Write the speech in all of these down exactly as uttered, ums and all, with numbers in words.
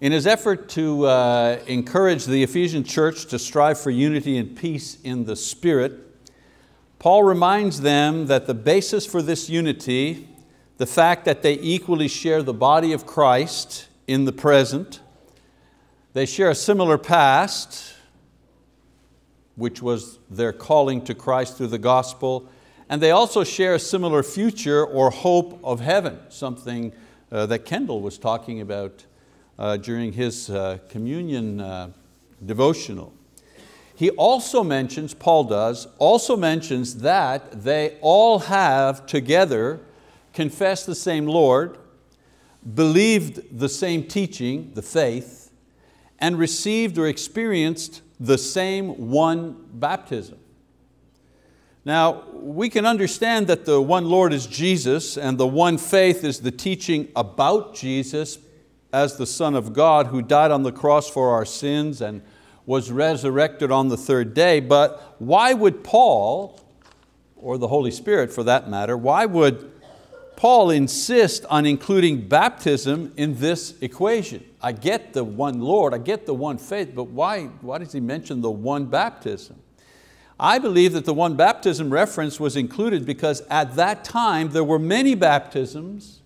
In his effort to uh, encourage the Ephesian church to strive for unity and peace in the Spirit, Paul reminds them that the basis for this unity, the fact that they equally share the body of Christ in the present, they share a similar past, which was their calling to Christ through the gospel, and they also share a similar future or hope of heaven, something uh, that Kendall was talking about uh, during his uh, communion uh, devotional. He also mentions, Paul does, also mentions that they all have together confessed the same Lord, believed the same teaching, the faith, and received or experienced the same one baptism. Now, we can understand that the one Lord is Jesus and the one faith is the teaching about Jesus as the Son of God who died on the cross for our sins and was resurrected on the third day. But why would Paul, or the Holy Spirit for that matter, why would Paul insists on including baptism in this equation? I get the one Lord, I get the one faith, but why, why does he mention the one baptism? I believe that the one baptism reference was included because at that time there were many baptisms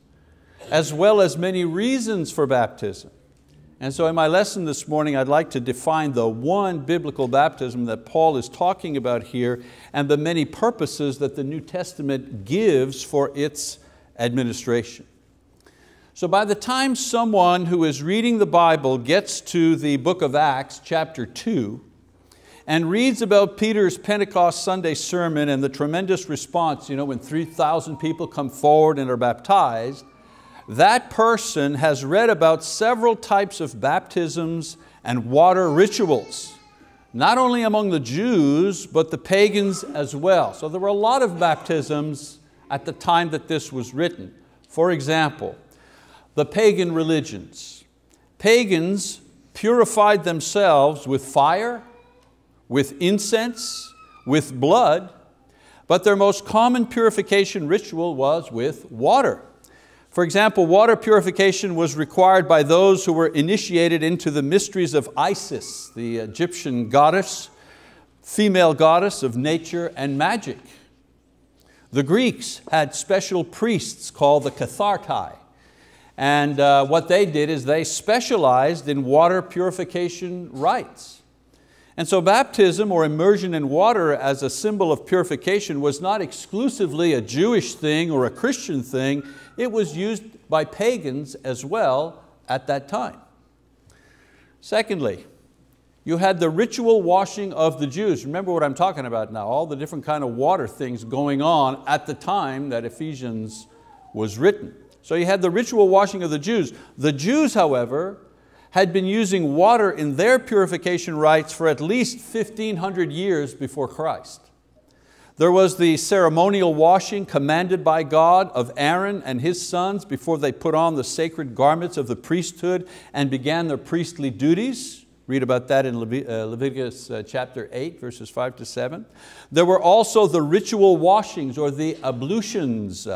as well as many reasons for baptism. And so in my lesson this morning, I'd like to define the one biblical baptism that Paul is talking about here and the many purposes that the New Testament gives for its administration. So by the time someone who is reading the Bible gets to the book of Acts chapter two and reads about Peter's Pentecost Sunday sermon and the tremendous response, you know, when three thousand people come forward and are baptized, that person has read about several types of baptisms and water rituals, not only among the Jews, but the pagans as well. So there were a lot of baptisms at the time that this was written. For example, the pagan religions. Pagans purified themselves with fire, with incense, with blood, but their most common purification ritual was with water. For example, water purification was required by those who were initiated into the mysteries of Isis, the Egyptian goddess, female goddess of nature and magic. The Greeks had special priests called the Cathartai, and uh, what they did is they specialized in water purification rites. And so baptism or immersion in water as a symbol of purification was not exclusively a Jewish thing or a Christian thing. It was used by pagans as well at that time. Secondly, you had the ritual washing of the Jews. Remember what I'm talking about now, all the different kind of water things going on at the time that Ephesians was written. So you had the ritual washing of the Jews. The Jews, however, had been using water in their purification rites for at least fifteen hundred years before Christ. There was the ceremonial washing commanded by God of Aaron and his sons before they put on the sacred garments of the priesthood and began their priestly duties. Read about that in Leviticus chapter eight, verses five to seven. There were also the ritual washings or the ablutions.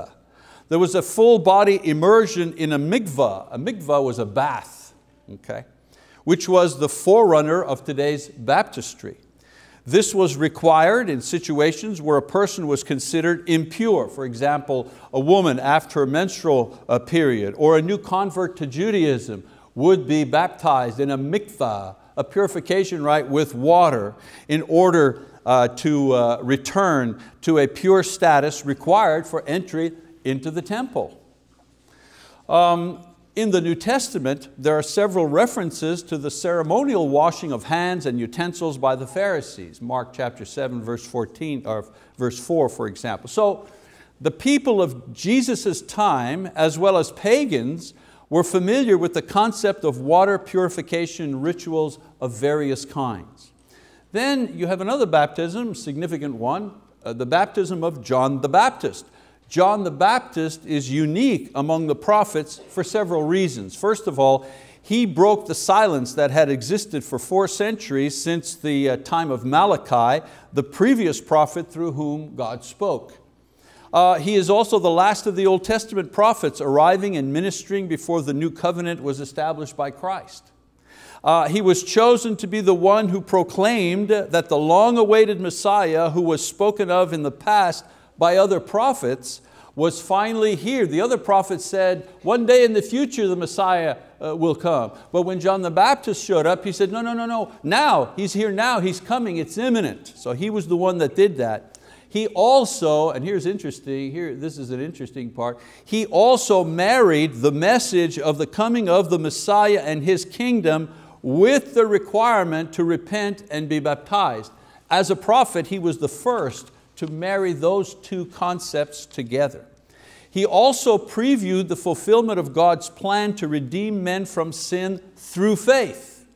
There was a full body immersion in a mikvah. A mikvah was a bath, okay, which was the forerunner of today's baptistry. This was required in situations where a person was considered impure. For example, a woman after a menstrual period or a new convert to Judaism would be baptized in a mikvah, a purification rite with water, in order uh, to uh, return to a pure status required for entry into the temple. Um, in the New Testament, there are several references to the ceremonial washing of hands and utensils by the Pharisees. Mark chapter seven, verse fourteen, or verse four, for example. So the people of Jesus' time, as well as pagans, we're familiar with the concept of water purification rituals of various kinds. Then you have another baptism, significant one, uh, the baptism of John the Baptist. John the Baptist is unique among the prophets for several reasons. First of all, he broke the silence that had existed for four centuries since the uh, time of Malachi, the previous prophet through whom God spoke. Uh, he is also the last of the Old Testament prophets, arriving and ministering before the new covenant was established by Christ. Uh, he was chosen to be the one who proclaimed that the long-awaited Messiah, who was spoken of in the past by other prophets, was finally here. The other prophets said, one day in the future the Messiah uh, will come. But when John the Baptist showed up, he said, no, no, no, no, now, he's here now, he's coming, it's imminent. So he was the one that did that. He also, and here's interesting, here, this is an interesting part, he also married the message of the coming of the Messiah and his kingdom with the requirement to repent and be baptized. As a prophet, he was the first to marry those two concepts together. He also previewed the fulfillment of God's plan to redeem men from sin through faith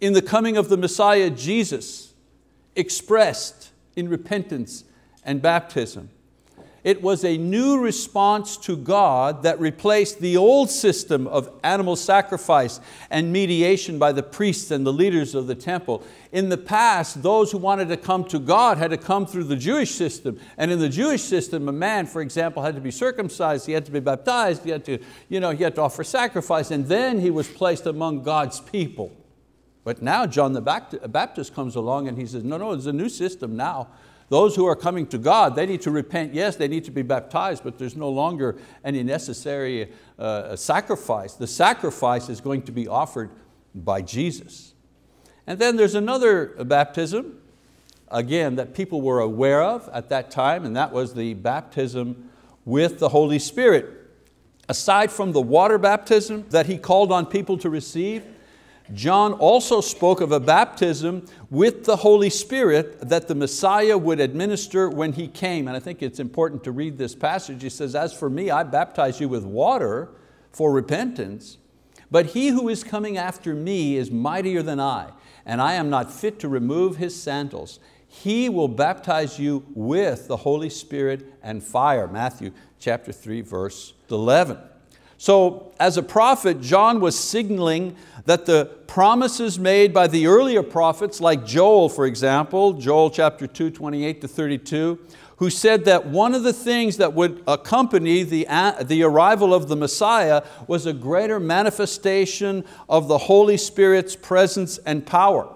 in the coming of the Messiah Jesus, expressed in repentance and baptism. It was a new response to God that replaced the old system of animal sacrifice and mediation by the priests and the leaders of the temple. In the past, those who wanted to come to God had to come through the Jewish system. And in the Jewish system, a man, for example, had to be circumcised, he had to be baptized, he had to, you know, he had to offer sacrifice, and then he was placed among God's people. But now John the Baptist comes along and he says, no, no, it's a new system now. Those who are coming to God, they need to repent, yes, they need to be baptized, but there's no longer any necessary uh, sacrifice. The sacrifice is going to be offered by Jesus. And then there's another baptism, again, that people were aware of at that time, and that was the baptism with the Holy Spirit. Aside from the water baptism that he called on people to receive, John also spoke of a baptism with the Holy Spirit that the Messiah would administer when He came. And I think it's important to read this passage. He says, as for me, I baptize you with water for repentance, but he who is coming after me is mightier than I, and I am not fit to remove his sandals. He will baptize you with the Holy Spirit and fire. Matthew chapter three, verse eleven. So as a prophet, John was signaling that the promises made by the earlier prophets, like Joel, for example, Joel chapter two, twenty-eight to thirty-two, who said that one of the things that would accompany the, the arrival of the Messiah was a greater manifestation of the Holy Spirit's presence and power.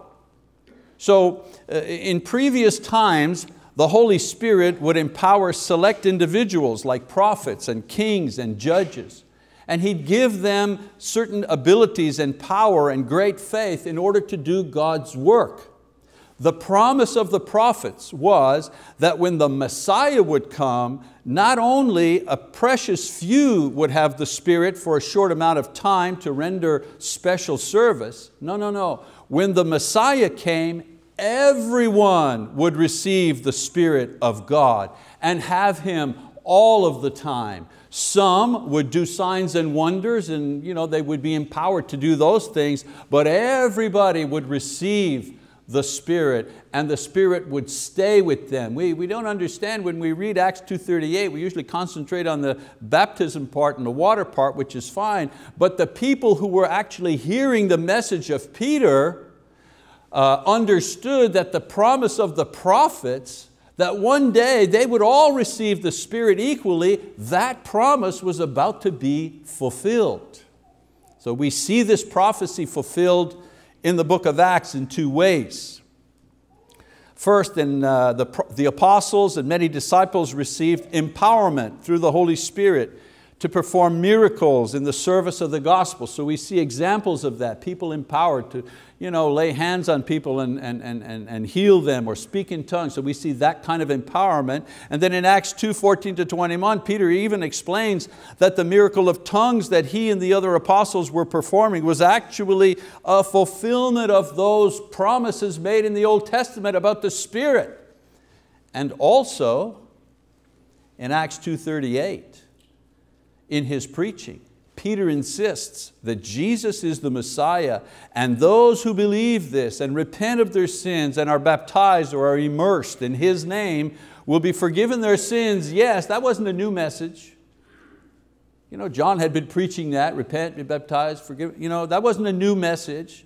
So in previous times, the Holy Spirit would empower select individuals like prophets and kings and judges. And He'd give them certain abilities and power and great faith in order to do God's work. The promise of the prophets was that when the Messiah would come, not only a precious few would have the Spirit for a short amount of time to render special service. No, no, no. When the Messiah came, everyone would receive the Spirit of God and have Him all of the time. Some would do signs and wonders, and you know, they would be empowered to do those things, but everybody would receive the Spirit, and the Spirit would stay with them. We, we don't understand when we read Acts two thirty-eight, we usually concentrate on the baptism part and the water part, which is fine, but the people who were actually hearing the message of Peter uh, understood that the promise of the prophets that one day they would all receive the Spirit equally, that promise was about to be fulfilled. So we see this prophecy fulfilled in the book of Acts in two ways. First, in, uh, the, the apostles and many disciples received empowerment through the Holy Spirit to perform miracles in the service of the gospel. So we see examples of that, people empowered to you know, lay hands on people and, and, and, and heal them or speak in tongues. So we see that kind of empowerment. And then in Acts two, fourteen to twenty-one, Peter even explains that the miracle of tongues that he and the other apostles were performing was actually a fulfillment of those promises made in the Old Testament about the Spirit. And also in Acts two thirty-eight, in his preaching, Peter insists that Jesus is the Messiah, and those who believe this and repent of their sins and are baptized or are immersed in His name will be forgiven their sins. Yes, that wasn't a new message. You know, John had been preaching that, repent, be baptized, forgive. You know, that wasn't a new message.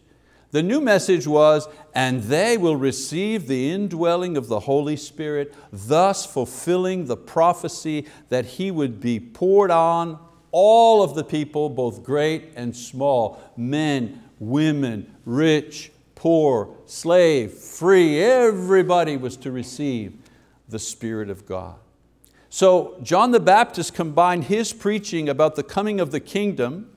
The new message was, and they will receive the indwelling of the Holy Spirit, thus fulfilling the prophecy that He would be poured on all of the people, both great and small, men, women, rich, poor, slave, free. Everybody was to receive the Spirit of God. So John the Baptist combined his preaching about the coming of the kingdom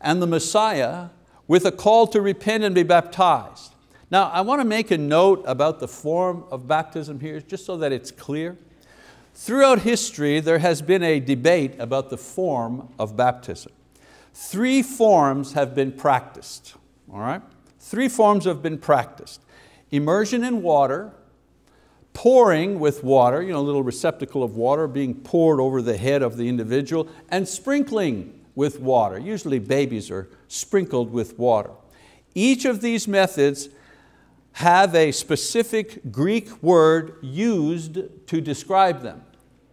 and the Messiah with a call to repent and be baptized. Now I want to make a note about the form of baptism here, just so that it's clear. Throughout history there has been a debate about the form of baptism. Three forms have been practiced. All right? Three forms have been practiced. Immersion in water, pouring with water, you know, a little receptacle of water being poured over the head of the individual, and sprinkling with water. Usually babies are sprinkled with water. Each of these methods have a specific Greek word used to describe them.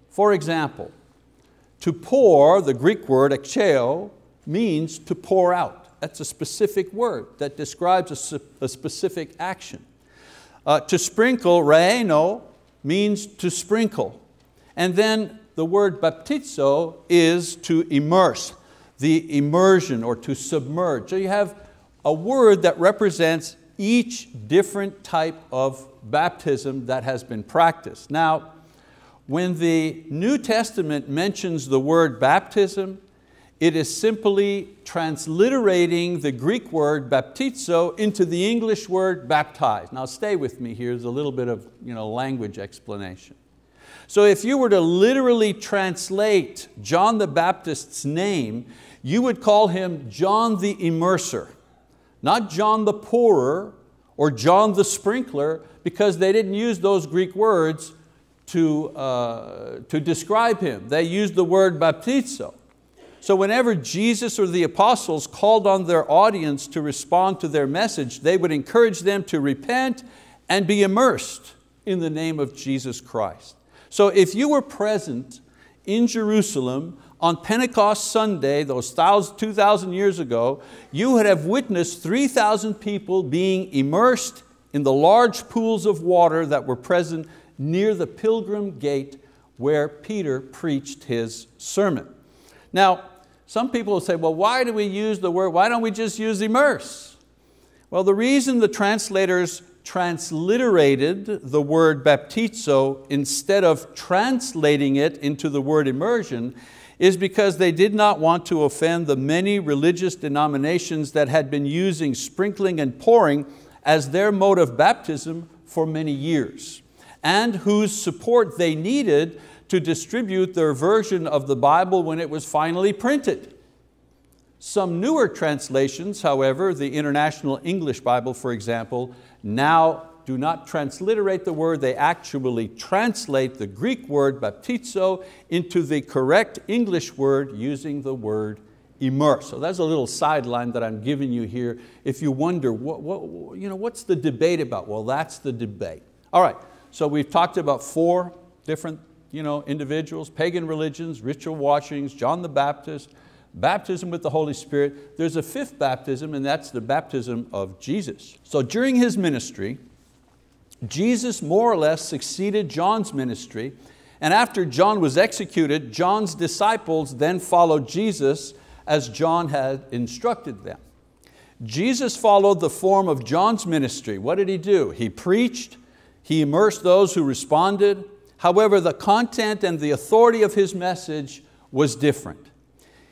For example, to pour, the Greek word ekcheo, means to pour out. That's a specific word that describes a, a specific action. Uh, to sprinkle, reno, means to sprinkle. And then the word baptizo is to immerse, the immersion or to submerge. So you have a word that represents each different type of baptism that has been practiced. Now, when the New Testament mentions the word baptism, it is simply transliterating the Greek word baptizo into the English word baptize. Now stay with me here, there's a little bit of you know, language explanation. So if you were to literally translate John the Baptist's name, you would call him John the Immerser, not John the Pourer or John the Sprinkler, because they didn't use those Greek words to, uh, to describe him. They used the word baptizo. So whenever Jesus or the apostles called on their audience to respond to their message, they would encourage them to repent and be immersed in the name of Jesus Christ. So if you were present in Jerusalem on Pentecost Sunday, those two thousand years ago, you would have witnessed three thousand people being immersed in the large pools of water that were present near the Pilgrim Gate where Peter preached his sermon. Now, some people will say, well, why do we use the word, why don't we just use immerse? Well, the reason the translators transliterated the word baptizo instead of translating it into the word immersion is because they did not want to offend the many religious denominations that had been using sprinkling and pouring as their mode of baptism for many years, and whose support they needed to distribute their version of the Bible when it was finally printed. Some newer translations, however, the International English Bible, for example, now do not transliterate the word, they actually translate the Greek word baptizo into the correct English word using the word immerse. So that's a little sideline that I'm giving you here. If you wonder, what, what, you know, what's the debate about? Well, that's the debate. All right, so we've talked about four different You know, individuals, pagan religions, ritual washings, John the Baptist, baptism with the Holy Spirit. There's a fifth baptism, and that's the baptism of Jesus. So during His ministry, Jesus more or less succeeded John's ministry, and after John was executed, John's disciples then followed Jesus as John had instructed them. Jesus followed the form of John's ministry. What did He do? He preached, He immersed those who responded. However, the content and the authority of His message was different.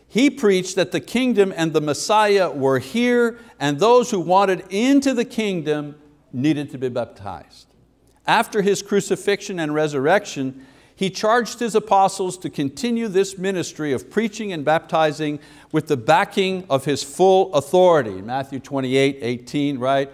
He preached that the kingdom and the Messiah were here, and those who wanted into the kingdom needed to be baptized. After His crucifixion and resurrection, He charged His apostles to continue this ministry of preaching and baptizing with the backing of His full authority. Matthew twenty-eight, eighteen, right?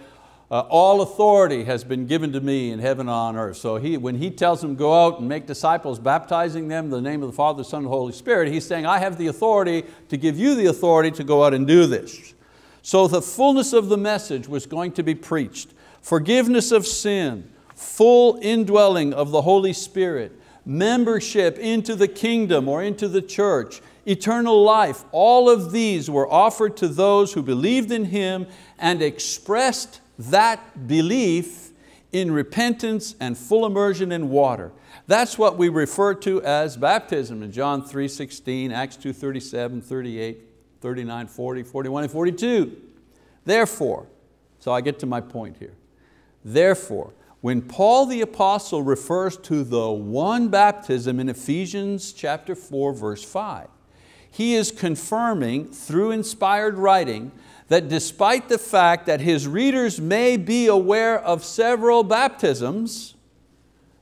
Uh, all authority has been given to me in heaven and on earth. So he, when He tells them go out and make disciples, baptizing them in the name of the Father, Son, and Holy Spirit, He's saying, I have the authority to give you the authority to go out and do this. So the fullness of the message was going to be preached. Forgiveness of sin, full indwelling of the Holy Spirit, membership into the kingdom or into the church, eternal life. All of these were offered to those who believed in Him and expressed that belief in repentance and full immersion in water. That's what we refer to as baptism in John three sixteen, Acts two thirty-seven, thirty-eight, thirty-nine, forty, forty-one, and forty-two. Therefore, so I get to my point here. Therefore, when Paul the apostle refers to the one baptism in Ephesians chapter four, verse five, he is confirming through inspired writing that despite the fact that his readers may be aware of several baptisms,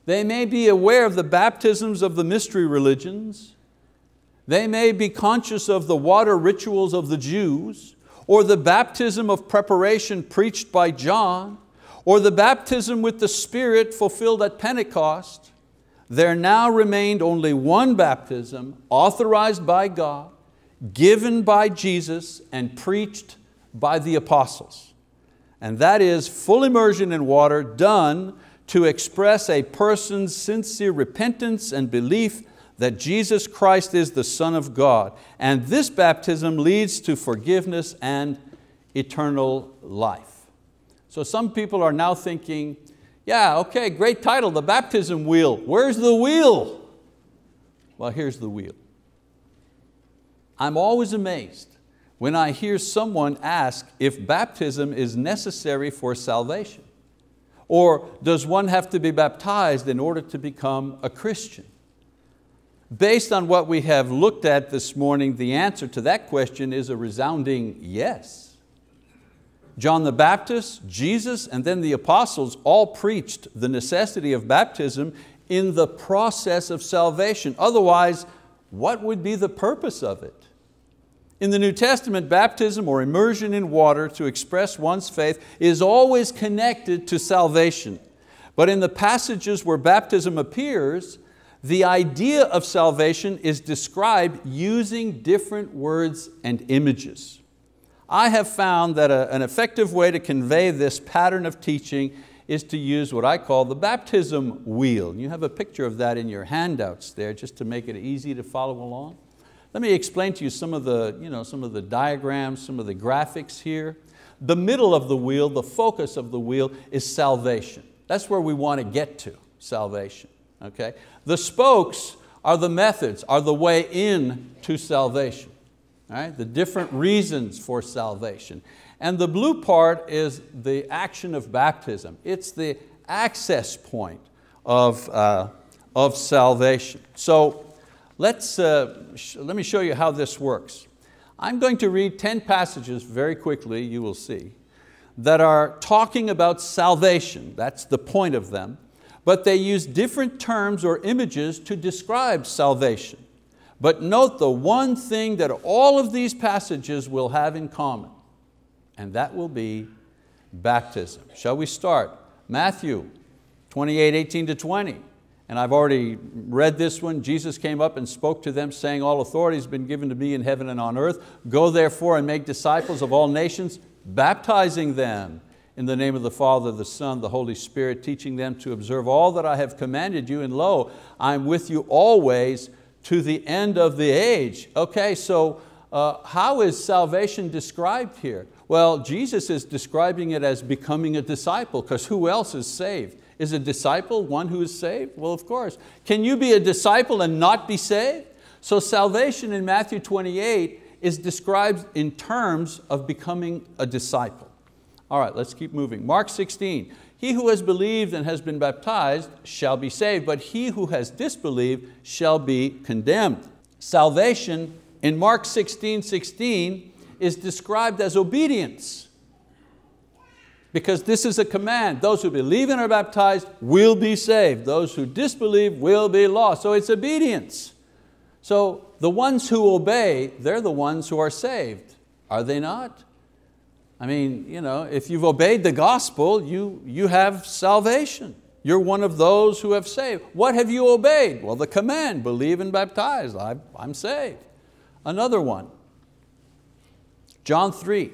they may be aware of the baptisms of the mystery religions, they may be conscious of the water rituals of the Jews, or the baptism of preparation preached by John, or the baptism with the Spirit fulfilled at Pentecost, there now remained only one baptism authorized by God, given by Jesus, and preached by the apostles. And that is full immersion in water done to express a person's sincere repentance and belief that Jesus Christ is the Son of God. And this baptism leads to forgiveness and eternal life. So some people are now thinking, yeah, okay, great title, the baptism wheel. Where's the wheel? Well, here's the wheel. I'm always amazed when I hear someone ask if baptism is necessary for salvation, or does one have to be baptized in order to become a Christian? Based on what we have looked at this morning, the answer to that question is a resounding yes. John the Baptist, Jesus, and then the apostles all preached the necessity of baptism in the process of salvation. Otherwise, what would be the purpose of it? In the New Testament, baptism or immersion in water to express one's faith is always connected to salvation. But in the passages where baptism appears, the idea of salvation is described using different words and images. I have found that a, an effective way to convey this pattern of teaching is to use what I call the baptism wheel. You have a picture of that in your handouts there just to make it easy to follow along. Let me explain to you some of the, you know, some of the diagrams, some of the graphics here. The middle of the wheel, the focus of the wheel is salvation. That's where we want to get to, salvation. Okay? The spokes are the methods, are the way in to salvation. Right, the different reasons for salvation. And the blue part is the action of baptism. It's the access point of, uh, of salvation. So let's, uh, let me show you how this works. I'm going to read ten passages very quickly, you will see, that are talking about salvation. That's the point of them. But they use different terms or images to describe salvation. But note the one thing that all of these passages will have in common, and that will be baptism. Shall we start? Matthew twenty-eight, eighteen to twenty. And I've already read this one. Jesus came up and spoke to them, saying, all authority has been given to me in heaven and on earth. Go therefore and make disciples of all nations, baptizing them in the name of the Father, the Son, the Holy Spirit, teaching them to observe all that I have commanded you. And lo, I am with you always, to the end of the age. Okay, so uh, how is salvation described here? Well, Jesus is describing it as becoming a disciple, because who else is saved? Is a disciple one who is saved? Well, of course. Can you be a disciple and not be saved? So salvation in Matthew twenty-eight is described in terms of becoming a disciple. All right, let's keep moving. Mark sixteen, he who has believed and has been baptized shall be saved, but he who has disbelieved shall be condemned. Salvation in Mark sixteen, sixteen is described as obedience, because this is a command. Those who believe and are baptized will be saved. Those who disbelieve will be lost. So it's obedience. So the ones who obey, they're the ones who are saved, are they not? I mean, you know, if you've obeyed the gospel, you, you have salvation. You're one of those who have saved. What have you obeyed? Well, the command, believe and baptize, I, I'm saved. Another one, John three.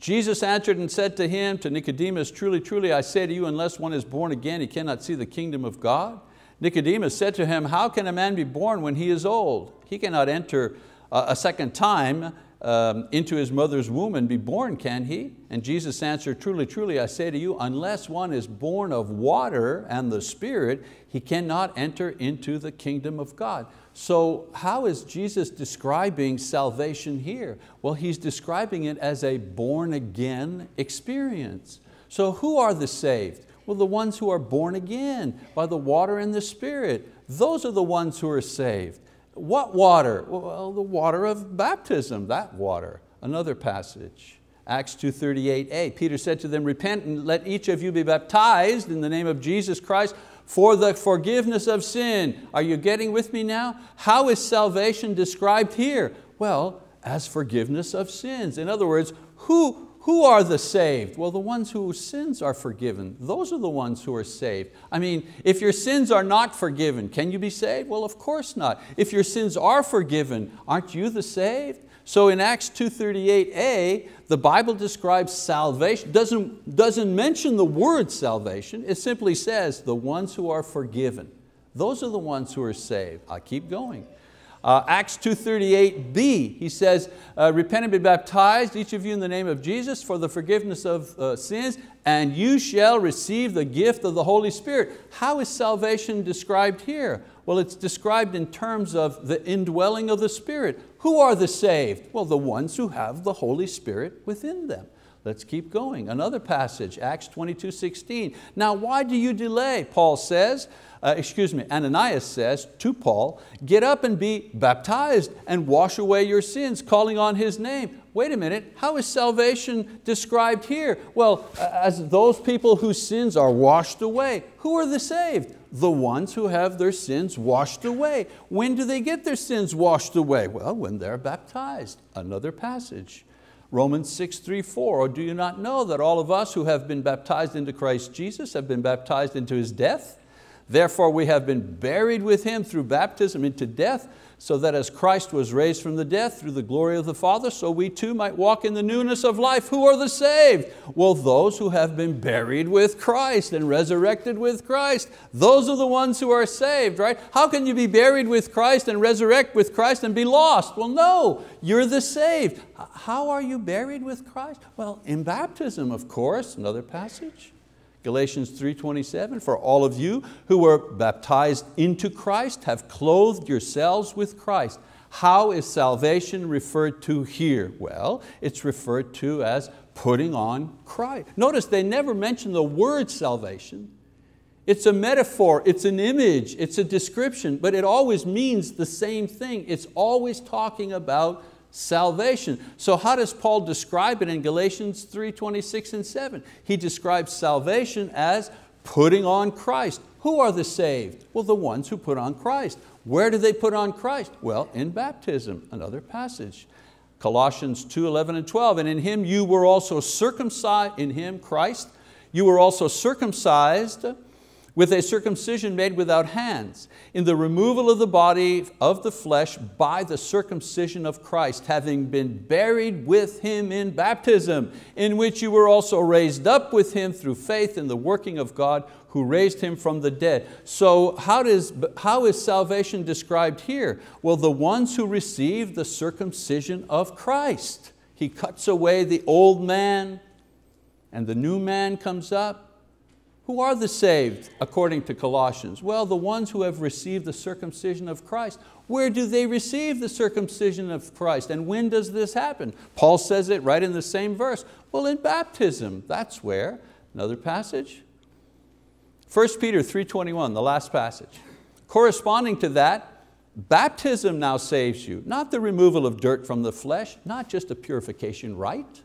Jesus answered and said to him, to Nicodemus, truly, truly, I say to you, unless one is born again, he cannot see the kingdom of God. Nicodemus said to him, how can a man be born when he is old? He cannot enter uh, a second time um, into his mother's womb and be born, can he? And Jesus answered, truly, truly, I say to you, unless one is born of water and the Spirit, he cannot enter into the kingdom of God. So how is Jesus describing salvation here? Well, he's describing it as a born again experience. So who are the saved? Well, the ones who are born again by the water and the Spirit. Those are the ones who are saved. What water? Well, the water of baptism, that water. Another passage, Acts two thirty-eight a. Peter said to them, repent and let each of you be baptized in the name of Jesus Christ for the forgiveness of sin. Are you getting with me now? How is salvation described here? Well, as forgiveness of sins. In other words, who, who are the saved? Well, the ones whose sins are forgiven. Those are the ones who are saved. I mean, if your sins are not forgiven, can you be saved? Well, of course not. If your sins are forgiven, aren't you the saved? So in Acts two thirty-eight a, the Bible describes salvation, doesn't, doesn't mention the word salvation, it simply says the ones who are forgiven. Those are the ones who are saved. I'll keep going. Uh, Acts two thirty-eight b, he says, uh, repent and be baptized, each of you in the name of Jesus for the forgiveness of uh, sins, and you shall receive the gift of the Holy Spirit. How is salvation described here? Well, it's described in terms of the indwelling of the Spirit. Who are the saved? Well, the ones who have the Holy Spirit within them. Let's keep going. Another passage, Acts twenty-two sixteen. Now why do you delay? Paul says, uh, excuse me, Ananias says to Paul, get up and be baptized and wash away your sins, calling on his name. Wait a minute, how is salvation described here? Well, as those people whose sins are washed away. Who are the saved? The ones who have their sins washed away. When do they get their sins washed away? Well, when they're baptized. Another passage. Romans six, three, four, or do you not know that all of us who have been baptized into Christ Jesus have been baptized into His death? Therefore we have been buried with Him through baptism into death, so that as Christ was raised from the dead through the glory of the Father, so we too might walk in the newness of life. Who are the saved? Well, those who have been buried with Christ and resurrected with Christ. Those are the ones who are saved, right? How can you be buried with Christ and resurrect with Christ and be lost? Well, no, you're the saved. How are you buried with Christ? Well, in baptism, of course. Another passage. Galatians three twenty-seven, for all of you who were baptized into Christ have clothed yourselves with Christ. How is salvation referred to here? Well, it's referred to as putting on Christ. Notice they never mention the word salvation. It's a metaphor, it's an image, it's a description, but it always means the same thing. It's always talking about salvation. So how does Paul describe it in Galatians three, twenty-six and seven? He describes salvation as putting on Christ. Who are the saved? Well, the ones who put on Christ. Where do they put on Christ? Well, in baptism, another passage. Colossians two, eleven and twelve, and in Him you were also circumcised, in Him, Christ, you were also circumcised with a circumcision made without hands, in the removal of the body of the flesh by the circumcision of Christ, having been buried with Him in baptism, in which you were also raised up with Him through faith in the working of God who raised Him from the dead. So how, does, how is salvation described here? Well, the ones who receive the circumcision of Christ. He cuts away the old man and the new man comes up. Who are the saved according to Colossians? Well, the ones who have received the circumcision of Christ. Where do they receive the circumcision of Christ? And when does this happen? Paul says it right in the same verse. Well, in baptism, that's where. Another passage. First Peter three twenty-one, the last passage. Corresponding to that, baptism now saves you, not the removal of dirt from the flesh, not just a purification rite,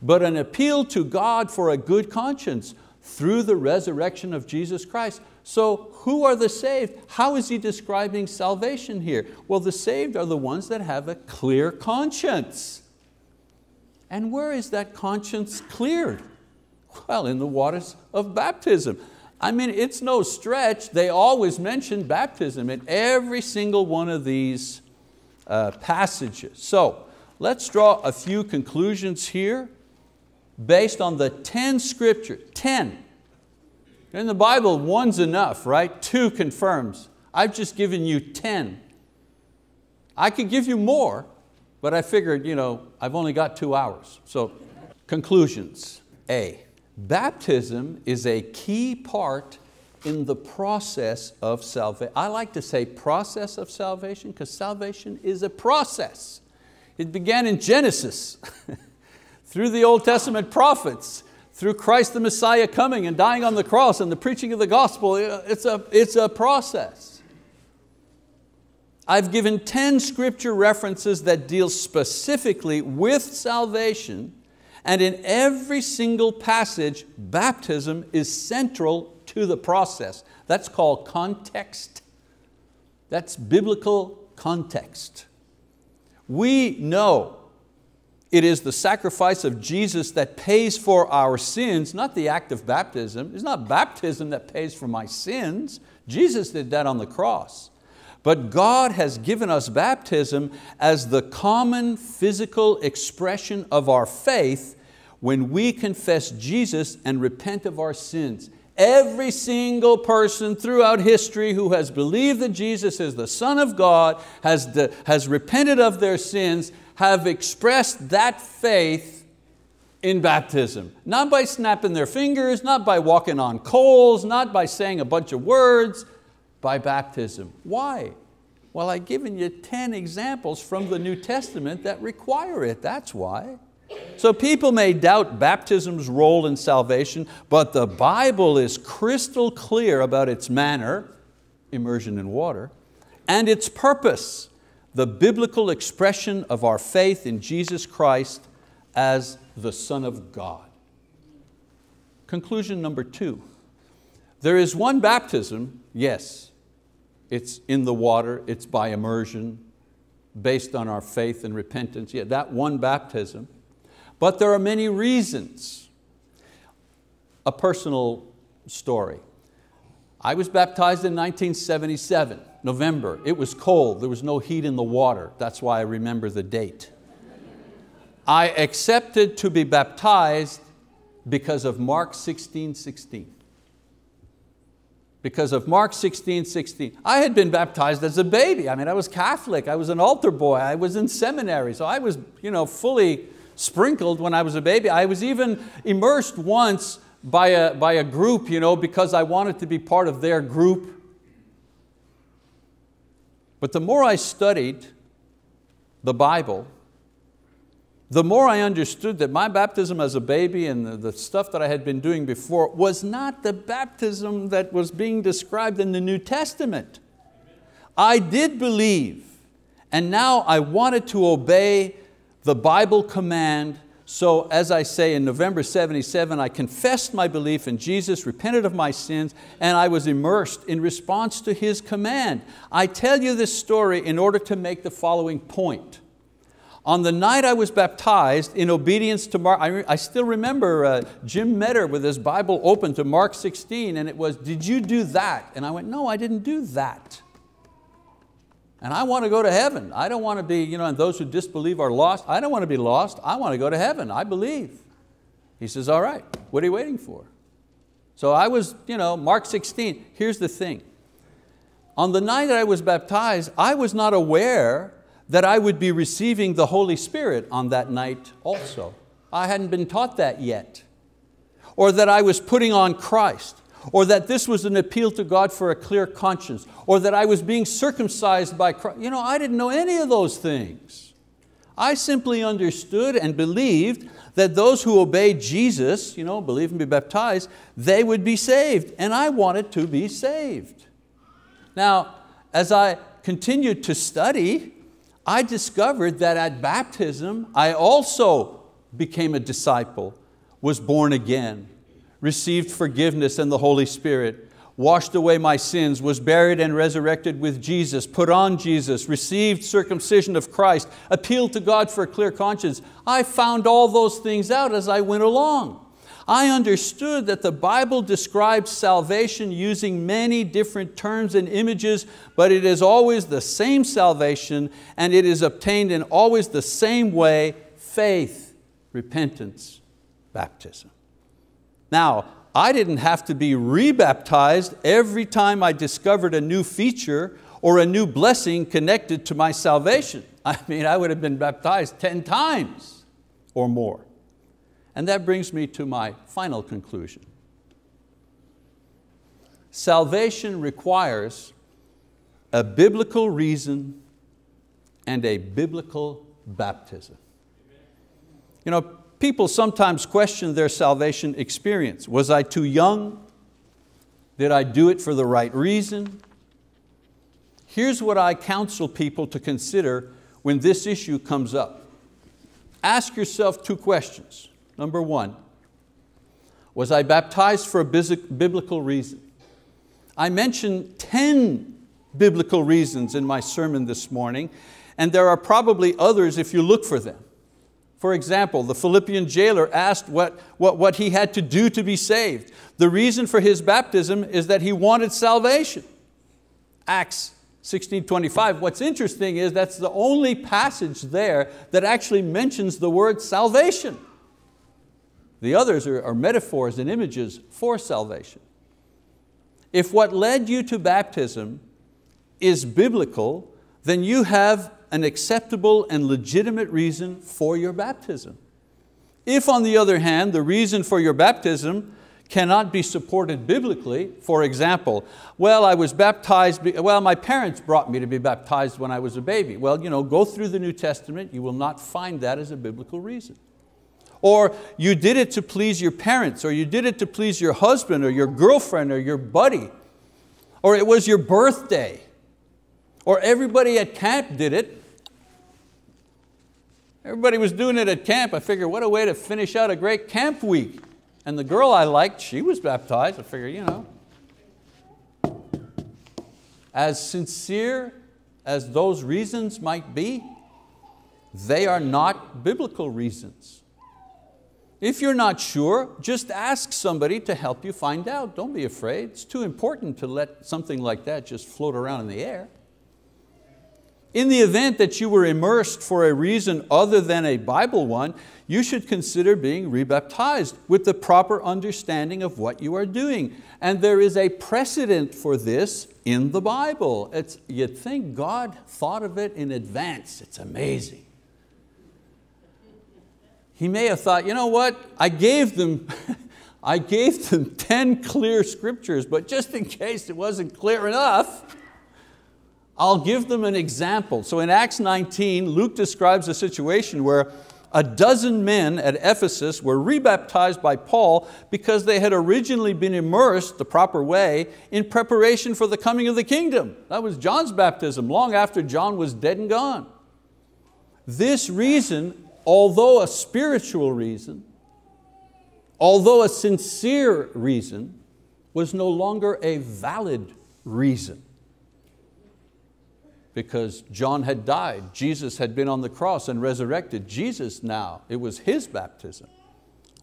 but an appeal to God for a good conscience through the resurrection of Jesus Christ. So who are the saved? How is he describing salvation here? Well, the saved are the ones that have a clear conscience. And where is that conscience cleared? Well, in the waters of baptism. I mean, it's no stretch. They always mention baptism in every single one of these uh, passages. So let's draw a few conclusions here, based on the ten scriptures, ten. In the Bible, one's enough, right? Two confirms. I've just given you ten. I could give you more, but I figured, you know, I've only got two hours. So conclusions. A, baptism is a key part in the process of salvation. I like to say process of salvation because salvation is a process. It began in Genesis, through the Old Testament prophets, through Christ the Messiah coming and dying on the cross and the preaching of the gospel. It's a, it's a process. I've given ten scripture references that deal specifically with salvation, and in every single passage, baptism is central to the process. That's called context. That's biblical context. We know it is the sacrifice of Jesus that pays for our sins, not the act of baptism. It's not baptism that pays for my sins. Jesus did that on the cross. But God has given us baptism as the common physical expression of our faith when we confess Jesus and repent of our sins. Every single person throughout history who has believed that Jesus is the Son of God, has, de- has repented of their sins, have expressed that faith in baptism. Not by snapping their fingers, not by walking on coals, not by saying a bunch of words, by baptism. Why? Well, I've given you ten examples from the New Testament that require it, that's why. So people may doubt baptism's role in salvation, but the Bible is crystal clear about its manner, immersion in water, and its purpose, the biblical expression of our faith in Jesus Christ as the Son of God. Conclusion number two, there is one baptism, yes, it's in the water, it's by immersion, based on our faith and repentance, yeah, that one baptism. But there are many reasons. A personal story. I was baptized in nineteen seventy-seven, November. It was cold, there was no heat in the water. That's why I remember the date. I accepted to be baptized because of Mark sixteen sixteen. Because of Mark sixteen sixteen. I had been baptized as a baby. I mean, I was Catholic, I was an altar boy, I was in seminary, so I was, you know, fully sprinkled when I was a baby. I was even immersed once by a, by a group, you know, because I wanted to be part of their group. But the more I studied the Bible, the more I understood that my baptism as a baby and the, the stuff that I had been doing before was not the baptism that was being described in the New Testament. I did believe, and now I wanted to obey the Bible command. So as I say, in November seventy-seven, I confessed my belief in Jesus, repented of my sins, and I was immersed in response to His command. I tell you this story in order to make the following point. On the night I was baptized, in obedience to Mark, I, re I still remember uh, Jim Metter with his Bible open to Mark sixteen, and it was, "Did you do that?" And I went, "No, I didn't do that. And I want to go to heaven. I don't want to be, you know, and those who disbelieve are lost. I don't want to be lost. I want to go to heaven. I believe." He says, "All right, what are you waiting for?" So I was, you know, Mark sixteen. Here's the thing. On the night that I was baptized, I was not aware that I would be receiving the Holy Spirit on that night also. I hadn't been taught that yet. Or that I was putting on Christ. Or that this was an appeal to God for a clear conscience, or that I was being circumcised by Christ. You know, I didn't know any of those things. I simply understood and believed that those who obeyed Jesus, you know, believe and be baptized, they would be saved, and I wanted to be saved. Now, as I continued to study, I discovered that at baptism, I also became a disciple, was born again, received forgiveness and the Holy Spirit, washed away my sins, was buried and resurrected with Jesus, put on Jesus, received circumcision of Christ, appealed to God for a clear conscience. I found all those things out as I went along. I understood that the Bible describes salvation using many different terms and images, but it is always the same salvation, and it is obtained in always the same way: faith, repentance, baptism. Now, I didn't have to be rebaptized every time I discovered a new feature or a new blessing connected to my salvation. I mean, I would have been baptized ten times or more. And that brings me to my final conclusion. Salvation requires a biblical reason and a biblical baptism. You know, people sometimes question their salvation experience. Was I too young? Did I do it for the right reason? Here's what I counsel people to consider when this issue comes up. Ask yourself two questions. Number one, was I baptized for a biblical reason? I mentioned ten biblical reasons in my sermon this morning, and there are probably others if you look for them. For example, the Philippian jailer asked what, what, what he had to do to be saved. The reason for his baptism is that he wanted salvation. Acts sixteen twenty-five. What's interesting is that's the only passage there that actually mentions the word salvation. The others are, are metaphors and images for salvation. If what led you to baptism is biblical, then you have an acceptable and legitimate reason for your baptism. If, on the other hand, the reason for your baptism cannot be supported biblically, for example, well, I was baptized, well, my parents brought me to be baptized when I was a baby. Well, you know, go through the New Testament, you will not find that as a biblical reason. Or you did it to please your parents, or you did it to please your husband, or your girlfriend, or your buddy, or it was your birthday, or everybody at camp did it. Everybody was doing it at camp. I figured, what a way to finish out a great camp week. And the girl I liked, she was baptized. I figured, you know. As sincere as those reasons might be, they are not biblical reasons. If you're not sure, just ask somebody to help you find out. Don't be afraid. It's too important to let something like that just float around in the air. In the event that you were immersed for a reason other than a Bible one, you should consider being rebaptized with the proper understanding of what you are doing. And there is a precedent for this in the Bible. It's, you'd think God thought of it in advance. It's amazing. He may have thought, you know what, I gave them, I gave them ten clear scriptures, but just in case it wasn't clear enough, I'll give them an example. So in Acts nineteen, Luke describes a situation where a dozen men at Ephesus were rebaptized by Paul because they had originally been immersed the proper way in preparation for the coming of the kingdom. That was John's baptism, long after John was dead and gone. This reason, although a spiritual reason, although a sincere reason, was no longer a valid reason. Because John had died, Jesus had been on the cross and resurrected. Jesus now, it was his baptism.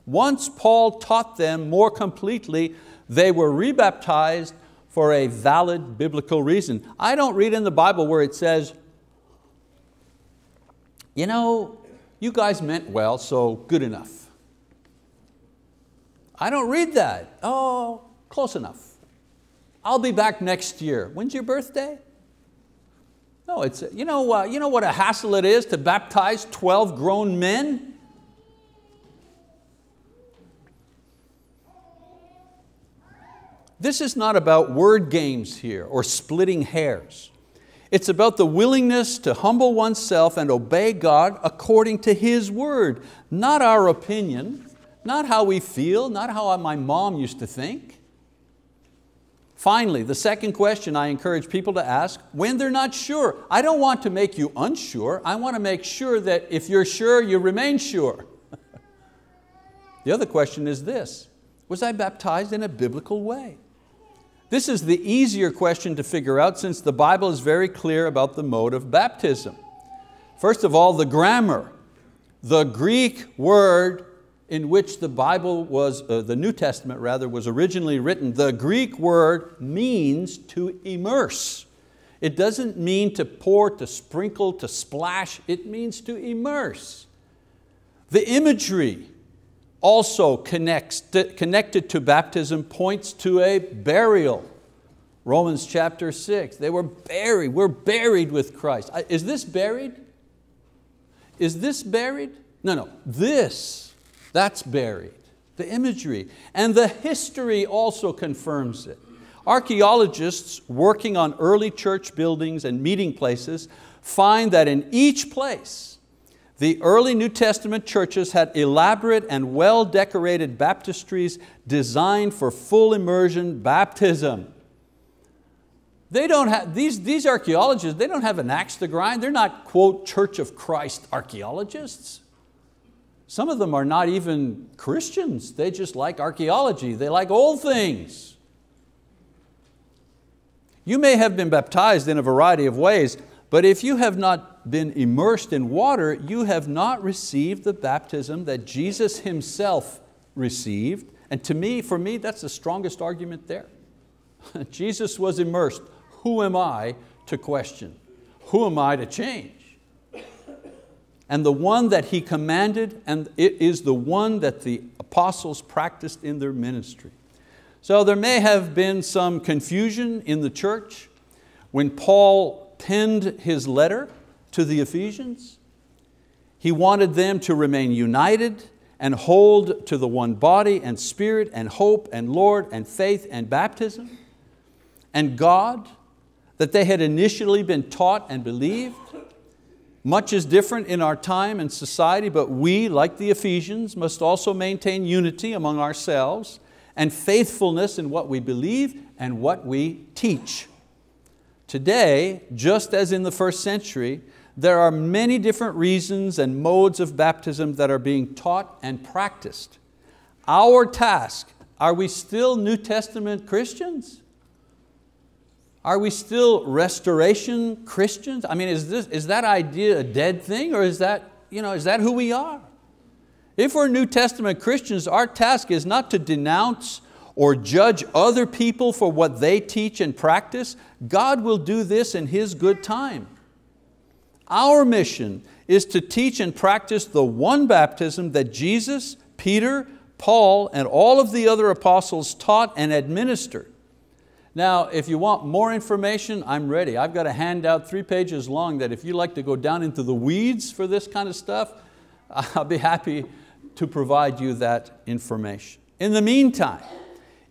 Once Paul taught them more completely, they were rebaptized for a valid biblical reason. I don't read in the Bible where it says, you know, you guys meant well, so good enough. I don't read that. Oh, close enough. I'll be back next year. When's your birthday? No, it's, you know, uh, you know what a hassle it is to baptize twelve grown men? This is not about word games here or splitting hairs. It's about the willingness to humble oneself and obey God according to His word, not our opinion, not how we feel, not how my mom used to think. Finally, the second question I encourage people to ask when they're not sure. I don't want to make you unsure. I want to make sure that if you're sure, you remain sure. The other question is this: was I baptized in a biblical way? This is the easier question to figure out since the Bible is very clear about the mode of baptism. First of all, the grammar, the Greek word in which the Bible was, uh, the New Testament rather, was originally written, the Greek word means to immerse. It doesn't mean to pour, to sprinkle, to splash, it means to immerse. The imagery also connects to, connected to baptism points to a burial Romans chapter six, they were buried. We're buried with Christ. Is this buried? Is this buried? No, no, this, that's buried. The imagery and the history also confirms it. Archaeologists working on early church buildings and meeting places find that in each place, the early New Testament churches had elaborate and well-decorated baptistries designed for full immersion baptism. They don't have, these, these archaeologists, they don't have an axe to grind. They're not, quote, Church of Christ archaeologists. Some of them are not even Christians. They just like archaeology. They like old things. You may have been baptized in a variety of ways, but if you have not been immersed in water, you have not received the baptism that Jesus Himself received. And to me, for me, that's the strongest argument there. Jesus was immersed. Who am I to question? Who am I to change? And the one that He commanded, and it is the one that the apostles practiced in their ministry. So there may have been some confusion in the church when Paul penned his letter to the Ephesians. He wanted them to remain united and hold to the one body and Spirit and hope and Lord and faith and baptism and God that they had initially been taught and believed. Much is different in our time and society, but we, like the Ephesians, must also maintain unity among ourselves and faithfulness in what we believe and what we teach. Today, just as in the first century, there are many different reasons and modes of baptism that are being taught and practiced. Our task, are we still New Testament Christians? Are we still restoration Christians? I mean, is, this, is that idea a dead thing, or is that, you know, is that who we are? If we're New Testament Christians, our task is not to denounce or judge other people for what they teach and practice. God will do this in His good time. Our mission is to teach and practice the one baptism that Jesus, Peter, Paul, and all of the other apostles taught and administered. Now, if you want more information, I'm ready. I've got a handout three pages long that if you like to go down into the weeds for this kind of stuff, I'll be happy to provide you that information. In the meantime,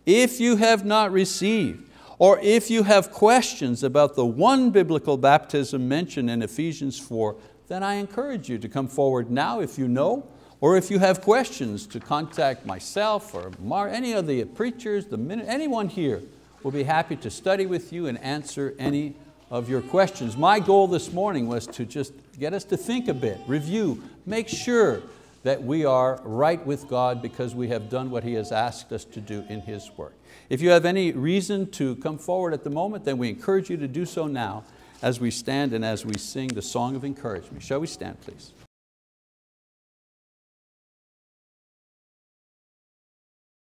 if you have not received, or if you have questions about the one biblical baptism mentioned in Ephesians four, then I encourage you to come forward now if you know, or if you have questions, to contact myself or Mark, any of the preachers, the anyone here. We'll be happy to study with you and answer any of your questions. My goal this morning was to just get us to think a bit, review, make sure that we are right with God because we have done what He has asked us to do in His work. If you have any reason to come forward at the moment, then we encourage you to do so now as we stand and as we sing the song of encouragement. Shall we stand, please?